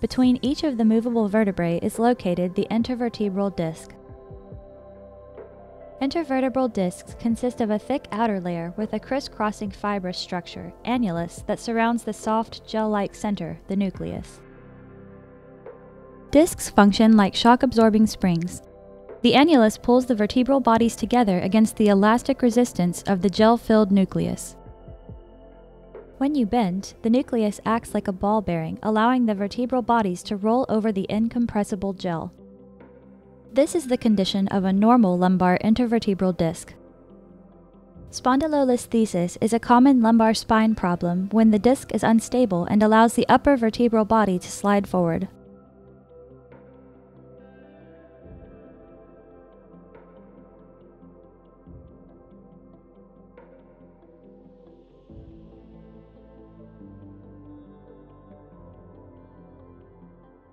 Between each of the movable vertebrae is located the intervertebral disc. Intervertebral discs consist of a thick outer layer with a crisscrossing fibrous structure, annulus, that surrounds the soft, gel-like center, the nucleus. Discs function like shock-absorbing springs. The annulus pulls the vertebral bodies together against the elastic resistance of the gel-filled nucleus. When you bend, the nucleus acts like a ball bearing, allowing the vertebral bodies to roll over the incompressible gel. This is the condition of a normal lumbar intervertebral disc. Spondylolisthesis is a common lumbar spine problem when the disc is unstable and allows the upper vertebral body to slide forward.